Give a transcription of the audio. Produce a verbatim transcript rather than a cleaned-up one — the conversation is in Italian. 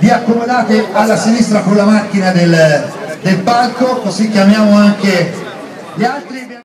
Vi accomodate alla sinistra con la macchina del, del palco, così chiamiamo anche gli altri.